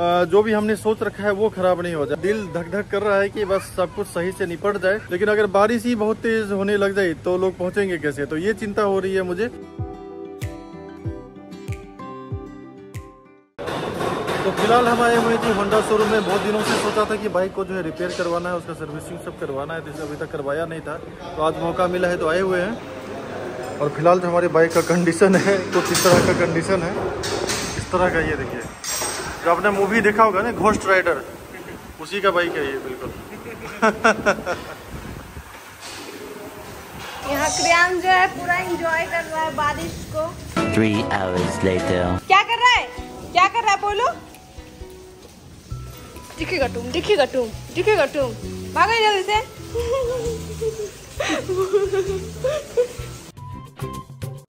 जो भी हमने सोच रखा है वो खराब नहीं हो जाए। दिल धक धक कर रहा है कि बस सब कुछ सही से निपट जाए, लेकिन अगर बारिश ही बहुत तेज होने लग जाए तो लोग पहुंचेंगे कैसे, तो ये चिंता हो रही है मुझे। तो फिलहाल हम आए हुए थे होंडा शोरूम में। बहुत दिनों से सोचा था कि बाइक को जो है रिपेयर करवाना है, उसका सर्विसिंग सब करवाना है, तो अभी तक करवाया नहीं था, तो आज मौका मिला है तो आए हुए हैं। और फिलहाल जो हमारी बाइक का कंडीशन है कुछ इस तरह का कंडीशन है, इस तरह का, ये देखिए, जो आपने मूवी देखा होगा ना घोस्ट राइडर, उसी का बाइक है ये बिल्कुल। यहाँ क्रियांश जो है पूरा एंजॉय कर रहा है बारिश को। 3 hours later क्या कर रहा है बोलो। दिखेगा तुम भागो जल्दी से।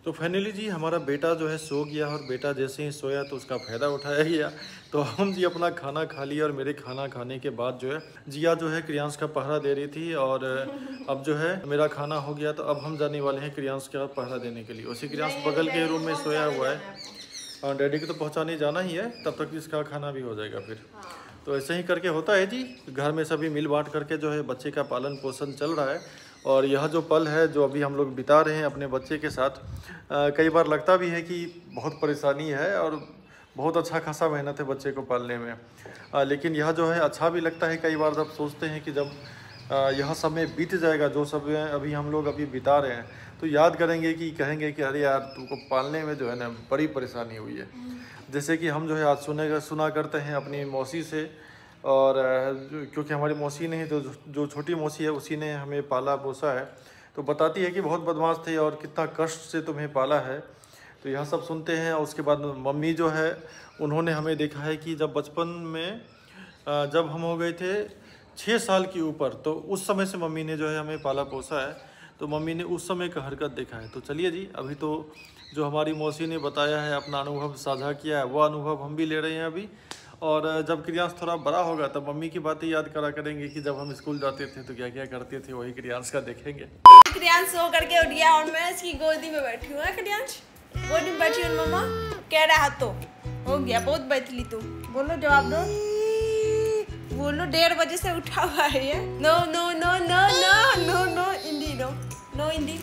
तो फाइनली जी हमारा बेटा जो है सो गया, और बेटा जैसे ही सोया तो उसका फ़ायदा उठाया गया, तो हम जी अपना खाना खा लिया। और मेरे खाना खाने के बाद जो है जिया जो है क्रियांश का पहरा दे रही थी, और अब जो है मेरा खाना हो गया, तो अब हम जाने वाले हैं क्रियांश का पहरा देने के लिए। उसी क्रियांश बगल के रूम में सोया हुआ है, और डैडी को तो पहुंचाने जाना ही है, तब तक इसका खाना भी हो जाएगा फिर। तो ऐसे ही करके होता है जी, घर में सभी मिल बांट करके जो है बच्चे का पालन पोषण चल रहा है। और यह जो पल है जो अभी हम लोग बिता रहे हैं अपने बच्चे के साथ, कई बार लगता भी है कि बहुत परेशानी है और बहुत अच्छा खासा मेहनत है बच्चे को पालने में, लेकिन यह जो है अच्छा भी लगता है। कई बार जब सोचते हैं कि जब यह समय बीत जाएगा, जो सब अभी हम लोग अभी बिता रहे हैं, तो याद करेंगे कि कहेंगे कि अरे यार तुमको पालने में जो है ना बड़ी परेशानी हुई है। जैसे कि हम जो है आज सुना करते हैं अपनी मौसी से, और क्योंकि हमारी मौसी ने जो छोटी मौसी है उसी ने हमें पाला पोसा है, तो बताती है कि बहुत बदमाश थे और कितना कष्ट से तुम्हें पाला है। तो यह सब सुनते हैं। और उसके बाद मम्मी जो है उन्होंने हमें देखा है कि जब बचपन में जब हम हो गए थे 6 साल के ऊपर, तो उस समय से मम्मी ने जो है हमें पाला पोसा है, तो मम्मी ने उस समय का हरकत देखा है। तो चलिए जी, अभी तो जो हमारी मौसी ने बताया है, अपना अनुभव साझा किया है, वो अनुभव हम भी ले रहे हैं अभी। और जब क्रियांश थोड़ा बड़ा होगा तब मम्मी की बातें याद करा करेंगे कि जब हम स्कूल जाते थे तो क्या क्या करते थे, वही क्रियांश का देखेंगे। क्रियांश सो करके उठ गया और मैं इसकी गोदी में बैठी हूँ। क्रियांश गोदी में बैठी हूँ, मम्मा कह रहा तो हो गया, बहुत बैठली तू, बोलो जवाब दो, बोलो। 1:30 बजे से उठा हुआ है ये। No no no no no no no इंडी, नो नो इंडी।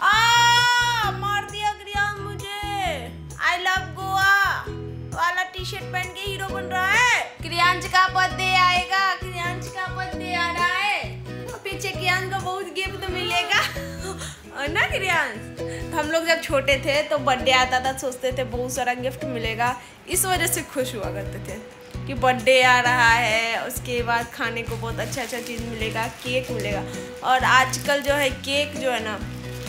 आ मार दिया क्रियांश मुझे। आई लव गोवा वाला टी शर्ट पहन के हीरो बन रहा है। क्रियांश का बर्थडे आएगा, क्रियांश का बर्थडे आ रहा है, पीछे क्रियांश को बहुत गिफ्ट मिलेगा ना क्रियांश। हम लोग जब छोटे थे तो बर्थडे आता था, सोचते थे बहुत सारा गिफ्ट मिलेगा, इस वजह से खुश हुआ करते थे कि बर्थडे आ रहा है, उसके बाद खाने को बहुत अच्छा अच्छा चीज़ मिलेगा, केक मिलेगा। और आजकल जो है केक जो है ना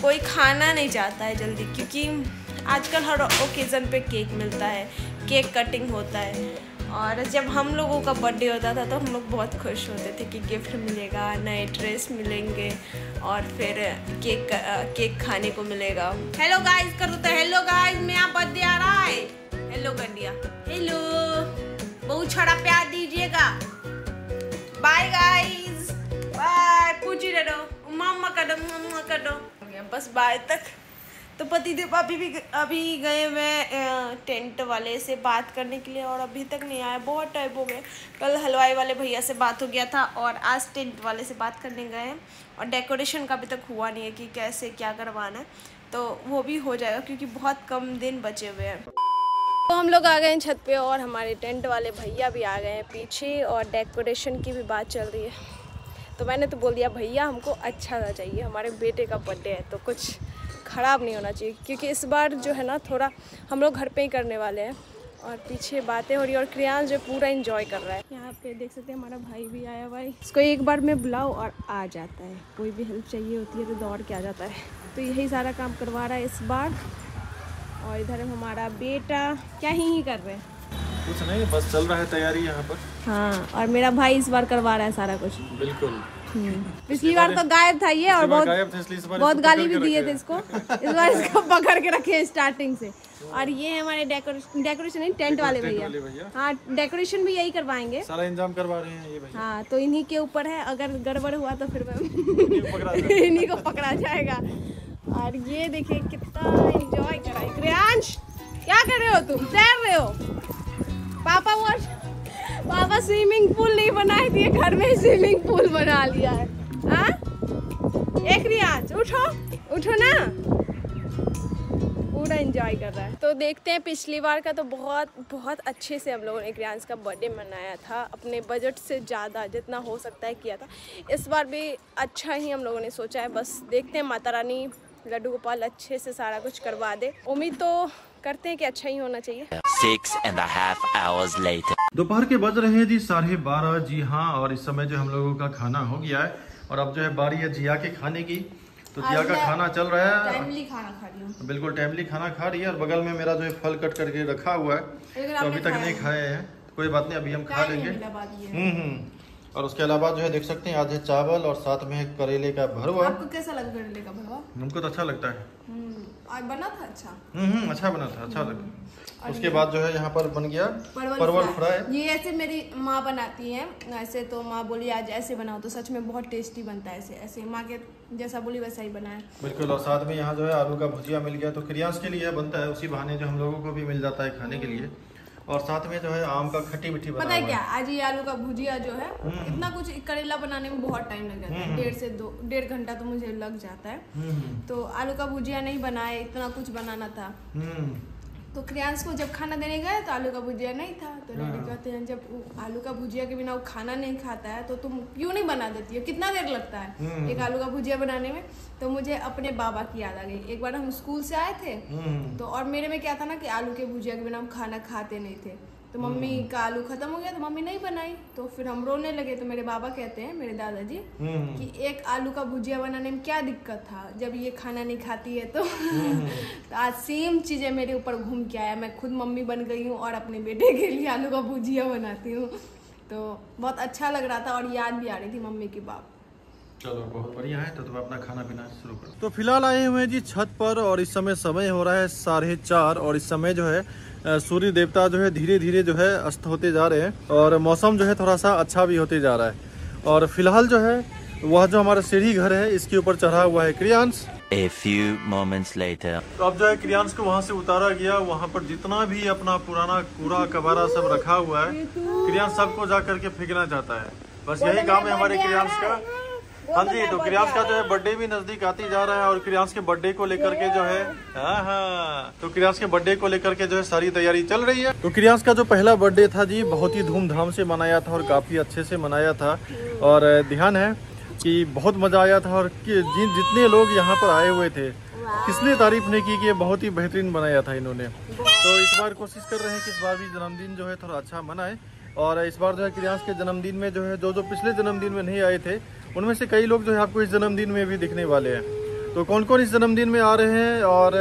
कोई खाना नहीं चाहता है जल्दी, क्योंकि आजकल हर ओकेज़न पे केक मिलता है, केक कटिंग होता है। और जब हम लोगों का बर्थडे होता था तो हम लोग बहुत खुश होते थे कि गिफ्ट मिलेगा, नए ड्रेस मिलेंगे, और फिर केक खाने को मिलेगा। हेलो गाइस कर दो, हेलो गाइस मेरा बर्थडे आ रहा है, हेलो कर दिया, हेलो बहुत सारा प्यार दीजिएगा, बाय गाइस बाय, पूछी रहो मम्मा कर दो, मम्मा कर दो, बस बाय तक। तो पति देव अभी गए हुए टेंट वाले से बात करने के लिए, और अभी तक नहीं आया, बहुत टाइम हो गया। कल हलवाई वाले भैया से बात हो गया था, और आज टेंट वाले से बात करने गए हैं। और डेकोरेशन का अभी तक हुआ नहीं है कि कैसे क्या करवाना है, तो वो भी हो जाएगा क्योंकि बहुत कम दिन बचे हुए हैं। तो हम लोग आ गए हैं छत पे, और हमारे टेंट वाले भैया भी आ गए हैं पीछे, और डेकोरेशन की भी बात चल रही है। तो मैंने तो बोल दिया भैया हमको अच्छा ना चाहिए, हमारे बेटे का बर्थडे है तो कुछ ख़राब नहीं होना चाहिए, क्योंकि इस बार जो है ना थोड़ा हम लोग घर पे ही करने वाले हैं। और पीछे बातें हो रही है, और क्रियांश जो पूरा एंजॉय कर रहा है। यहाँ पे देख सकते हैं हमारा भाई भी आया, भाई इसको एक बार में बुलाओ और आ जाता है, कोई भी हेल्प चाहिए होती है तो दौड़ के आ जाता है, तो यही सारा काम करवा रहा है इस बार। और इधर हमारा बेटा क्या ही कर रहे हैं, कुछ नहीं बस चल रहा है तैयारी यहाँ पर। हाँ, और मेरा भाई इस बार करवा रहा है सारा कुछ, बिल्कुल। पिछली बार तो गायब था ये, और बहुत गाली भी दिए थे इसको, इस बार इसको पकड़ के रखे हैं स्टार्टिंग से। और ये हमारे डेकोरेशन नहीं, टेंट वाले भैया। हाँ, डेकोरेशन भी यही करवाएंगे, सारा इंतजाम करवा रहे हैं ये भैया। हाँ, तो इन्हीं के ऊपर है, अगर गड़बड़ हुआ तो फिर इन्हीं को पकड़ा जाएगा। और ये देखिए कितना एंजॉय कर रहा है क्रियांश, क्या कर रहे हो तुम, तैर रहे हो, पापा वॉश स्विमिंग पूल नहीं बनाए थे, घर में स्विमिंग पूल बना लिया है। एक रियाज उठो उठो ना, पूरा एंजॉय कर रहा है। तो देखते हैं, पिछली बार का तो बहुत अच्छे से हम लोगों ने क्रियांश का बर्थडे मनाया था, अपने बजट से ज़्यादा जितना हो सकता है किया था। इस बार भी अच्छा ही हम लोगों ने सोचा है, बस देखते हैं माता रानी लड्डू गोपाल अच्छे से सारा कुछ करवा दे। उम्मीद तो करते हैं कि अच्छा ही होना चाहिए। 6.5 hours later दोपहर के बज रहे हैं जी 12:30। जी हाँ, और इस समय जो हम लोगों का खाना हो गया है और अब जो है बारी है जिया के खाने की। तो जिया का खाना चल रहा है, टाइमली खाना खा रही हूं। बिल्कुल टाइमली खाना खा रही है। और बगल में मेरा जो है फल कट करके रखा हुआ है, तो अभी तक नहीं खाए हैं। कोई बात नहीं, अभी हम खा लेंगे। और उसके अलावा जो है देख सकते हैं आज है चावल और साथ में है करेले का भरवा। आपको कैसा लगा करेले का भरवा? हमको तो अच्छा लगता है। आज बना था अच्छा। अच्छा बना था, अच्छा लगा। उसके बाद जो है यहाँ पर बन गया परवल फ्राई। ये ऐसे मेरी माँ बनाती है, ऐसे तो माँ बोली आज ऐसे बनाओ, तो सच में बहुत टेस्टी बनता है। ऐसे ऐसे माँ के जैसा बोली वैसा ही बनाया। बिल्कुल। और साथ में यहाँ जो है आलू का भुजिया मिल गया, तो क्रियांश के लिए बनता है, उसी बहाने जो हम लोगों को भी मिल जाता है खाने के लिए। और साथ में जो है आम का खट्टी मिट्टी बना। पता है क्या, आज ये आलू का भुजिया जो है, इतना कुछ करेला बनाने में बहुत टाइम लग जाता है, 1.5 से 2.5 घंटा तो मुझे लग जाता है। तो आलू का भुजिया नहीं बनाए, इतना कुछ बनाना था। तो क्रियांश को जब खाना देने गए तो आलू का भुजिया नहीं था, तो डैडी कहते हैं जब आलू का भुजिया के बिना वो खाना नहीं खाता है तो तुम क्यों नहीं बना देती हो, कितना देर लगता है एक आलू का भुजिया बनाने में। तो मुझे अपने बाबा की याद आ गई। एक बार हम स्कूल से आए थे तो, और मेरे में क्या था ना कि आलू के भुजिया के बिना हम खाना खाते नहीं थे, तो मम्मी का आलू खत्म हो गया तो मम्मी नहीं बनाई, तो फिर हम रोने लगे। तो मेरे बाबा कहते हैं, मेरे दादाजी, कि एक आलू का भुजिया बनाने में क्या दिक्कत था जब ये खाना नहीं खाती है। तो तो आज सेम चीजें मेरे ऊपर घूम के आया, मैं खुद मम्मी बन गई हूँ और अपने बेटे के लिए आलू का भुजिया बनाती हूँ। तो बहुत अच्छा लग रहा था और याद भी आ रही थी मम्मी की बात। चलो बहुत बढ़िया है, तो तुम अपना खाना पीना शुरू करो। तो फिलहाल आए हुए हैं जी छत पर और इस समय हो रहा है 4:30। और इस समय जो है सूर्य देवता जो है धीरे धीरे जो है अस्त होते जा रहे हैं और मौसम जो है थोड़ा सा अच्छा भी होते जा रहा है। और फिलहाल जो है वह जो हमारा सीढ़ी घर है इसके ऊपर चढ़ा हुआ है Kriyansh. A few moments later तो अब जो है क्रियांश को वहाँ से उतारा गया। वहाँ पर जितना भी अपना पुराना कूड़ा कबाड़ा सब रखा हुआ है क्रियांश सबको जा करके फेंकना चाहता है, बस यही काम है हमारे क्रियांश का। हाँ जी, तो क्रियांश का जो है बर्थडे भी नजदीक आती जा रहा है और क्रियांश के बर्थडे को लेकर के जो है तो क्रियांश के बर्थडे को लेकर के जो है सारी तैयारी चल रही है। तो क्रियांश का जो पहला बर्थडे था जी बहुत ही धूमधाम से मनाया था और काफी अच्छे से मनाया था। और ध्यान है कि बहुत मजा आया था और जितने लोग यहाँ पर आए हुए थे किसने तारीफ नहीं की कि ये बहुत ही बेहतरीन बनाया था इन्होंने। तो इस बार कोशिश कर रहे हैं कि इस बार भी जन्मदिन जो है थोड़ा अच्छा मनाए। और इस बार जो है क्रियांश के जन्मदिन में जो है जो पिछले जन्मदिन में नहीं आए थे उनमें से कई लोग जो है आपको इस जन्मदिन में भी दिखने वाले हैं। तो कौन कौन इस जन्मदिन में आ रहे हैं और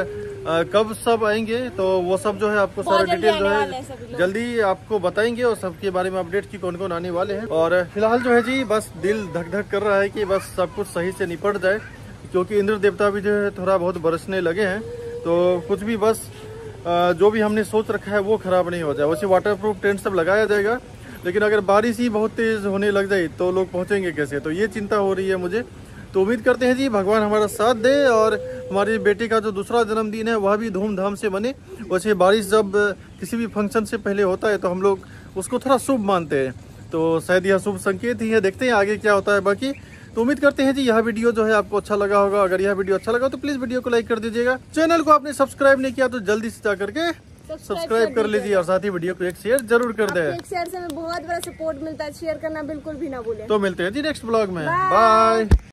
कब सब आएंगे, तो वो सब जो है आपको सारा डिटेल जो है जल्दी आपको बताएंगे और सबके बारे में अपडेट की कौन कौन आने वाले हैं। और फिलहाल जो है जी बस दिल धक धक कर रहा है कि बस सब कुछ सही से निपट जाए, क्योंकि इंद्र देवता भी जो है थोड़ा बहुत बरसने लगे हैं। तो कुछ भी बस जो भी हमने सोच रखा है वो खराब नहीं हो जाए। वैसे वाटरप्रूफ टेंट सब लगाया जाएगा, लेकिन अगर बारिश ही बहुत तेज़ होने लग जाए तो लोग पहुंचेंगे कैसे, तो ये चिंता हो रही है मुझे। तो उम्मीद करते हैं जी भगवान हमारा साथ दे और हमारे बेटे का जो दूसरा जन्मदिन है वह भी धूमधाम से बने। वैसे बारिश जब किसी भी फंक्शन से पहले होता है तो हम लोग उसको थोड़ा शुभ मानते हैं, तो शायद यह शुभ संकेत ही है। देखते हैं आगे क्या होता है बाकी। तो उम्मीद करते हैं जी यह वीडियो जो है आपको अच्छा लगा होगा। अगर यह वीडियो अच्छा लगा तो प्लीज़ वीडियो को लाइक कर दीजिएगा। चैनल को आपने सब्सक्राइब नहीं किया तो जल्दी से जा करके सब्सक्राइब कर लीजिए और साथ ही वीडियो को एक शेयर जरूर कर दें। एक शेयर से हमें बहुत बड़ा सपोर्ट मिलता है, शेयर करना बिल्कुल भी ना भूलें। तो मिलते हैं जी नेक्स्ट ब्लॉग में, बाय।